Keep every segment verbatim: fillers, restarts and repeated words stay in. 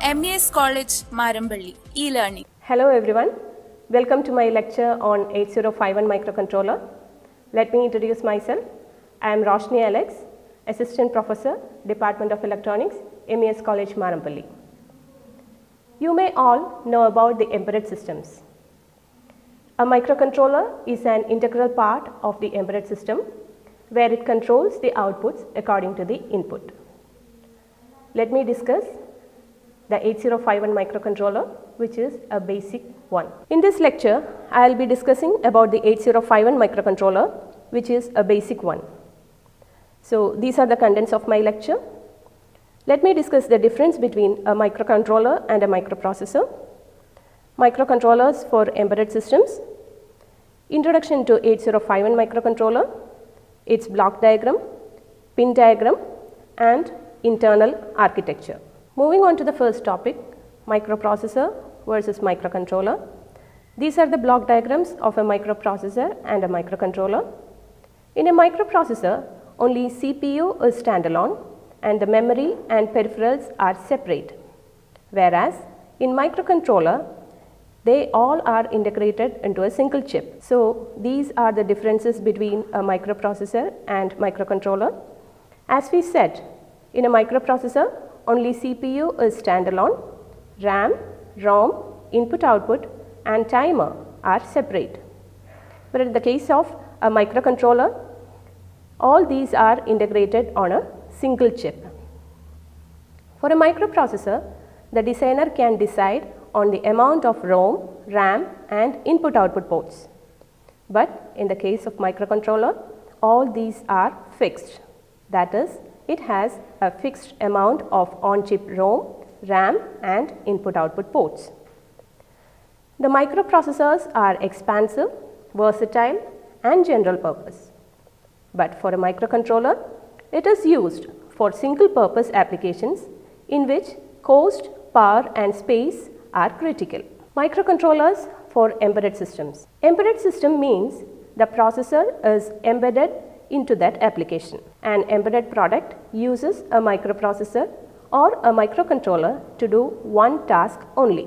M E S College Marampally e-learning. Hello everyone, welcome to my lecture on eight zero five one microcontroller. Let me introduce myself. I am Roshni Alex, Assistant Professor, Department of Electronics, M E S College Marampally. You may all know about the embedded systems. A microcontroller is an integral part of the embedded system where it controls the outputs according to the input. Let me discuss the eight zero five one microcontroller, which is a basic one. In this lecture, I will be discussing about the eight zero five one microcontroller, which is a basic one. So, these are the contents of my lecture. Let me discuss the difference between a microcontroller and a microprocessor, microcontrollers for embedded systems, introduction to eight zero five one microcontroller, its block diagram, pin diagram, and internal architecture. Moving on to the first topic, microprocessor versus microcontroller. These are the block diagrams of a microprocessor and a microcontroller. In a microprocessor, only C P U is standalone and the memory and peripherals are separate. Whereas in microcontroller, they all are integrated into a single chip. So, these are the differences between a microprocessor and microcontroller. As we said, in a microprocessor, only C P U is standalone, RAM, ROM, input output and timer are separate. But in the case of a microcontroller, all these are integrated on a single chip. For a microprocessor, the designer can decide on the amount of ROM, RAM and input output ports. But in the case of microcontroller, all these are fixed. That is, it has a fixed amount of on-chip ROM, RAM and input-output ports. The microprocessors are expansive, versatile and general purpose. But for a microcontroller, it is used for single-purpose applications in which cost, power and space are critical. Microcontrollers for embedded systems. Embedded system means the processor is embedded into that application. An embedded product uses a microprocessor or a microcontroller to do one task only.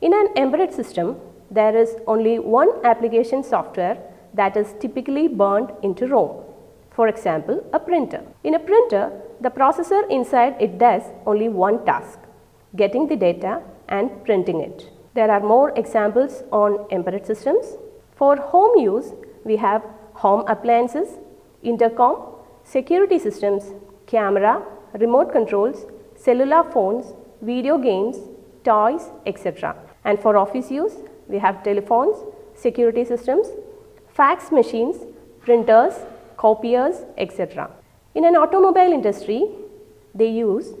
In an embedded system, there is only one application software that is typically burned into ROM. For example, a printer. In a printer, the processor inside it does only one task, getting the data and printing it. There are more examples on embedded systems. For home use, we have home appliances, intercom, security systems, camera, remote controls, cellular phones, video games, toys, et cetera. And for office use, we have telephones, security systems, fax machines, printers, copiers, et cetera. In an automobile industry, they use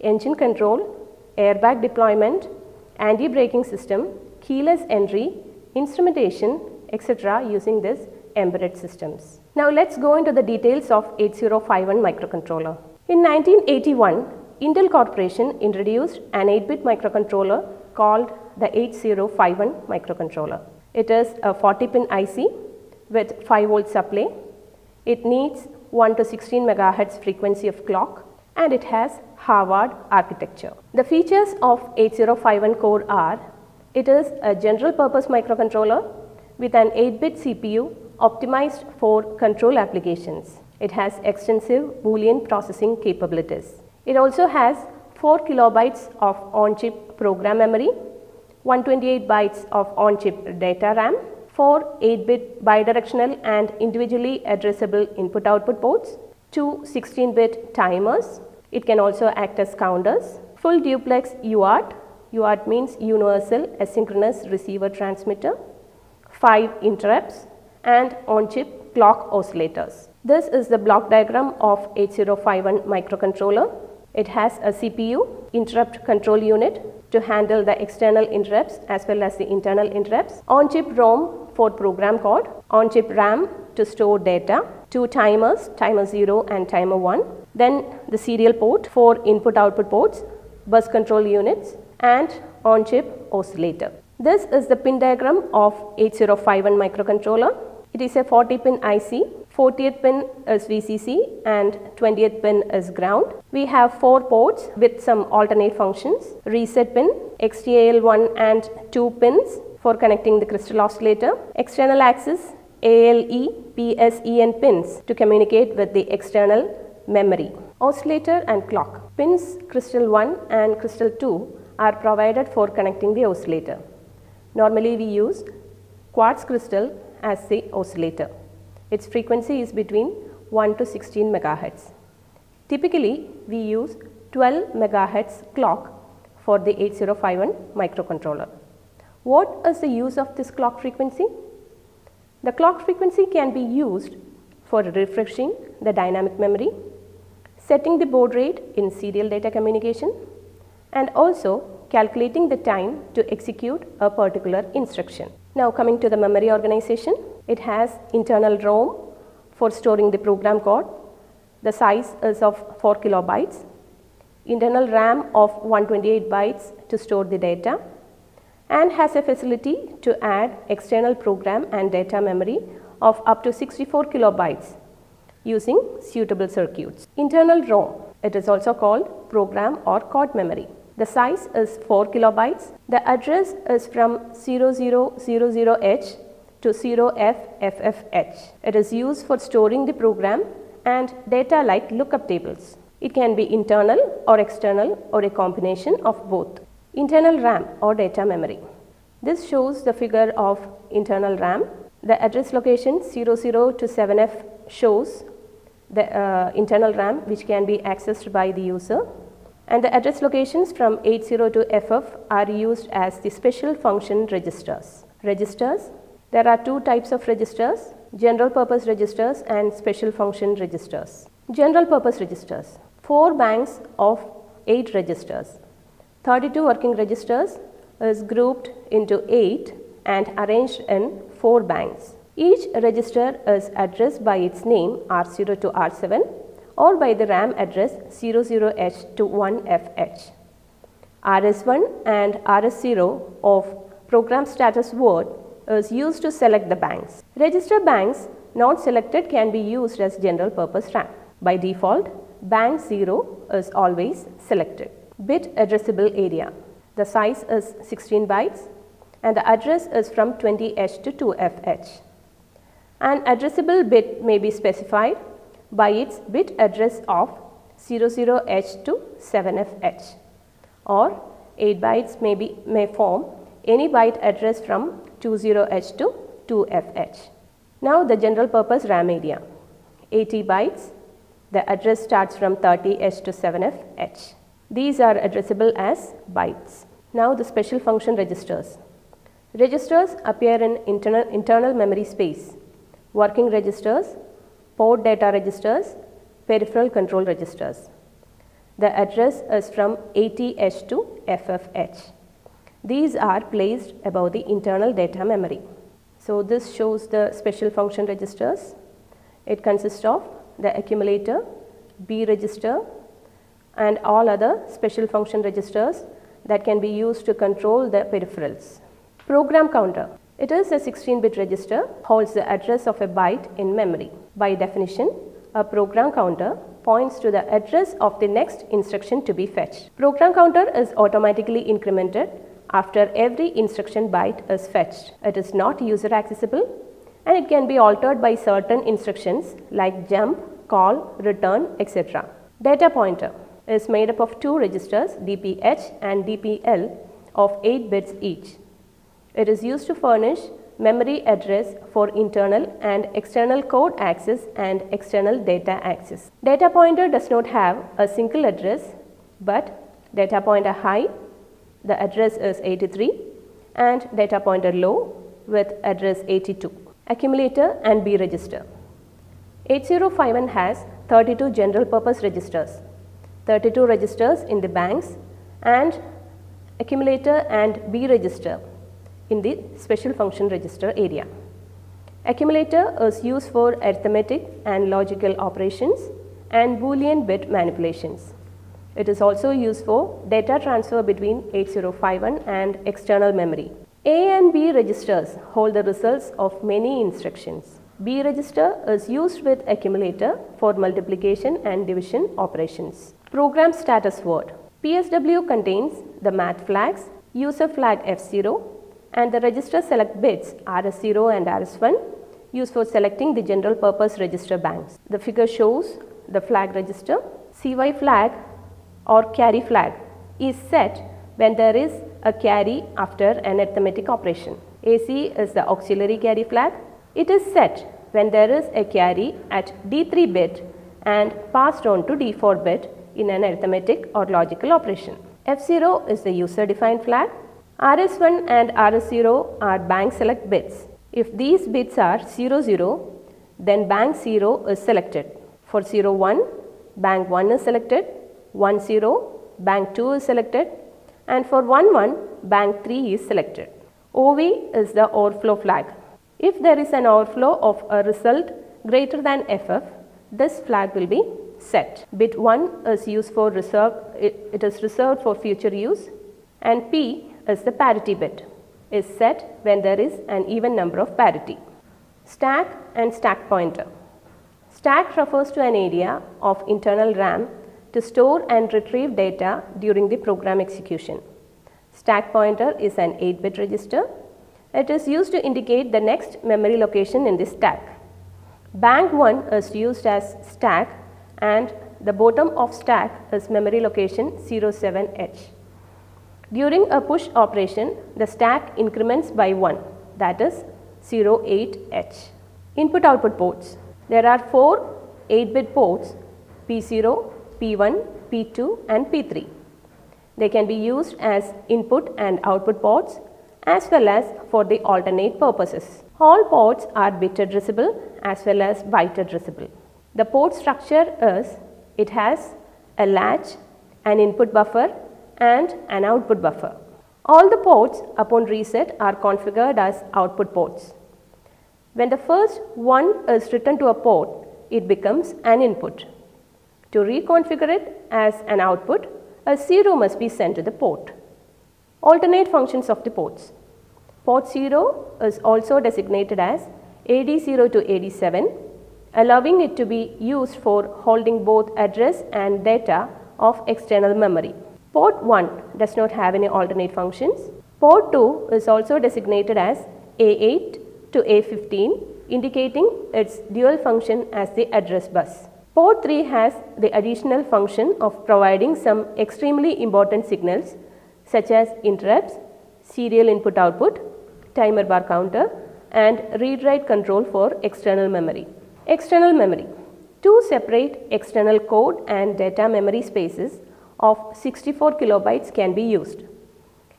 engine control, airbag deployment, anti-braking system, keyless entry, instrumentation, et cetera using this embedded systems. Now, let us go into the details of eight zero five one microcontroller. In nineteen eighty-one, Intel Corporation introduced an eight bit microcontroller called the eight zero five one microcontroller. It is a forty pin I C with five volt supply. It needs one to sixteen megahertz frequency of clock and it has Harvard architecture. The features of eight zero five one core are, it is a general purpose microcontroller with an eight bit C P U optimized for control applications. It has extensive Boolean processing capabilities. It also has four kilobytes of on-chip program memory, one twenty-eight bytes of on-chip data RAM, four eight bit bidirectional and individually addressable input-output ports, two sixteen bit timers. It can also act as counters, full duplex U A R T. U A R T means Universal Asynchronous Receiver Transmitter, five interrupts. And on-chip clock oscillators. This is the block diagram of eight zero five one microcontroller. It has a C P U, interrupt control unit to handle the external interrupts as well as the internal interrupts, on-chip ROM for program called on-chip RAM to store data, two timers, timer zero and timer one, then the serial port, four input-output ports, bus control units and on-chip oscillator. This is the pin diagram of eight zero five one microcontroller. It is a forty pin I C, fortieth pin is V C C and twentieth pin is ground. We have four ports with some alternate functions, reset pin, X T A L one and two pins for connecting the crystal oscillator, external axis A L E, P S E N pins to communicate with the external memory, oscillator and clock. Pins crystal one and crystal two are provided for connecting the oscillator. Normally we use quartz crystal as the oscillator. Its frequency is between one to sixteen megahertz. Typically we use twelve megahertz clock for the eight zero five one microcontroller. What is the use of this clock frequency? The clock frequency can be used for refreshing the dynamic memory, setting the baud rate in serial data communication and also calculating the time to execute a particular instruction. Now coming to the memory organization, it has internal ROM for storing the program code. The size is of four kilobytes, internal RAM of one hundred twenty-eight bytes to store the data, and has a facility to add external program and data memory of up to sixty-four kilobytes using suitable circuits. Internal ROM, it is also called program or code memory. The size is four kilobytes. The address is from zero zero zero zero H to zero F F F H. It is used for storing the program and data like lookup tables. It can be internal or external or a combination of both. Internal RAM or data memory. This shows the figure of internal RAM. The address location zero zero to seven F shows the uh, internal RAM which can be accessed by the user. And the address locations from eight zero to F F are used as the special function registers. Registers, there are two types of registers, general purpose registers and special function registers. General purpose registers, four banks of eight registers. thirty-two working registers is grouped into eight and arranged in four banks. Each register is addressed by its name R zero to R seven. Or by the RAM address zero zero H to one F H. R S one and R S zero of program status word is used to select the banks. Register banks not selected can be used as general purpose RAM. By default, bank zero is always selected. Bit addressable area. The size is sixteen bytes and the address is from twenty H to two F H. An addressable bit may be specified by its bit address of zero zero H to seven F H, or eight bytes may, be, may form any byte address from two zero H to two F H. Now the general purpose RAM area, eighty bytes, the address starts from thirty H to seven F H. These are addressable as bytes. Now the special function registers. Registers appear in internal, internal memory space, working registers, port data registers, peripheral control registers. The address is from eighty H to F F H. These are placed above the internal data memory. So this shows the special function registers. It consists of the accumulator, B register and all other special function registers that can be used to control the peripherals. Program counter. It is a sixteen bit register, holds the address of a byte in memory. By definition, a program counter points to the address of the next instruction to be fetched. Program counter is automatically incremented after every instruction byte is fetched. It is not user accessible and it can be altered by certain instructions like jump, call, return, et cetera. Data pointer is made up of two registers, D P H and D P L, of eight bits each. It is used to furnish memory address for internal and external code access and external data access. Data pointer does not have a single address, but data pointer high, the address is eighty-three, and data pointer low with address eighty-two. Accumulator and B register. eight zero five one has thirty-two general purpose registers, thirty-two registers in the banks, and accumulator and B register in the special function register area. Accumulator is used for arithmetic and logical operations and Boolean bit manipulations. It is also used for data transfer between eighty fifty-one and external memory. A and B registers hold the results of many instructions. B register is used with accumulator for multiplication and division operations. Program status word. P S W contains the math flags, user flag F zero, and the register select bits R S zero and R S one used for selecting the general purpose register banks. The figure shows the flag register. C Y flag or carry flag is set when there is a carry after an arithmetic operation. A C is the auxiliary carry flag. It is set when there is a carry at D three bit and passed on to D four bit in an arithmetic or logical operation. F zero is the user defined flag. R S one and R S zero are bank select bits. If these bits are zero zero, then bank zero is selected. For zero one, bank one is selected. one zero, bank two is selected, and for one one, bank three is selected. O V is the overflow flag. If there is an overflow of a result greater than F F, this flag will be set. Bit one is used for reserve, it, it is reserved for future use, and P is the parity bit, is set when there is an even number of parity. Stack and stack pointer. Stack refers to an area of internal RAM to store and retrieve data during the program execution. Stack pointer is an eight bit register. It is used to indicate the next memory location in the stack. Bank one is used as stack and the bottom of stack is memory location zero seven H. During a push operation, the stack increments by one, that is zero eight H. Input output ports. There are four eight bit ports, P zero, P one, P two and P three. They can be used as input and output ports as well as for the alternate purposes. All ports are bit addressable as well as byte addressable. The port structure is, it has a latch, an input buffer and an output buffer. All the ports upon reset are configured as output ports. When the first one is written to a port, it becomes an input. To reconfigure it as an output, a zero must be sent to the port. Alternate functions of the ports. Port zero is also designated as A D zero to A D seven, allowing it to be used for holding both address and data of external memory. Port one does not have any alternate functions. Port two is also designated as A eight to A fifteen, indicating its dual function as the address bus. Port three has the additional function of providing some extremely important signals such as interrupts, serial input output, timer bar counter and read write control for external memory. External memory. Two separate external code and data memory spaces of sixty-four kilobytes can be used.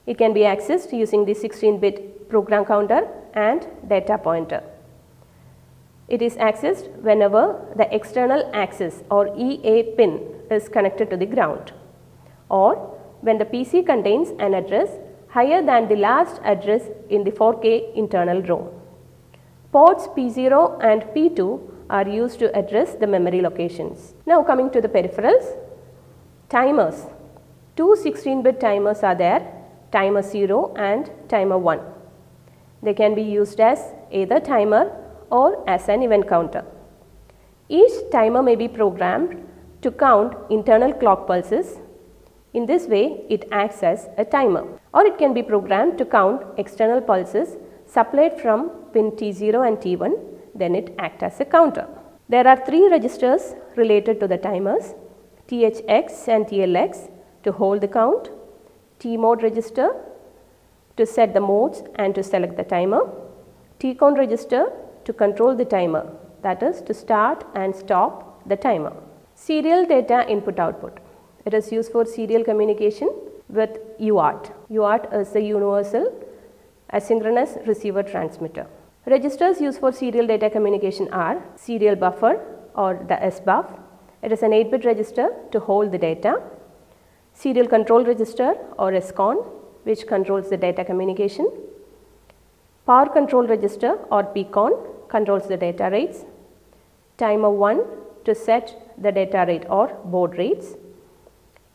It can be accessed using the sixteen bit program counter and data pointer. It is accessed whenever the external access or E A pin is connected to the ground or when the P C contains an address higher than the last address in the four K internal ROM. Ports P zero and P two are used to address the memory locations. Now coming to the peripherals. Timers. Two sixteen bit timers are there, timer zero and timer one. They can be used as either timer or as an event counter. Each timer may be programmed to count internal clock pulses. In this way, it acts as a timer, or it can be programmed to count external pulses supplied from pin T zero and T one, then it acts as a counter. There are three registers related to the timers, T H X and T L X to hold the count, T mode register to set the modes and to select the timer, T con register to control the timer, that is to start and stop the timer. Serial data input output. It is used for serial communication with U A R T. U A R T is the universal asynchronous receiver transmitter. Registers used for serial data communication are serial buffer or the S B U F. It is an eight bit register to hold the data. Serial control register or S C O N, which controls the data communication. Power control register or P C O N controls the data rates. Timer one to set the data rate or baud rates.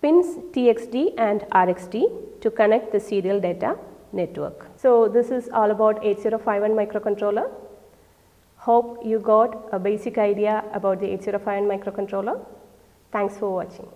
Pins T X D and R X D to connect the serial data network. So this is all about eight zero five one microcontroller. Hope you got a basic idea about the eight zero five one microcontroller. Thanks for watching.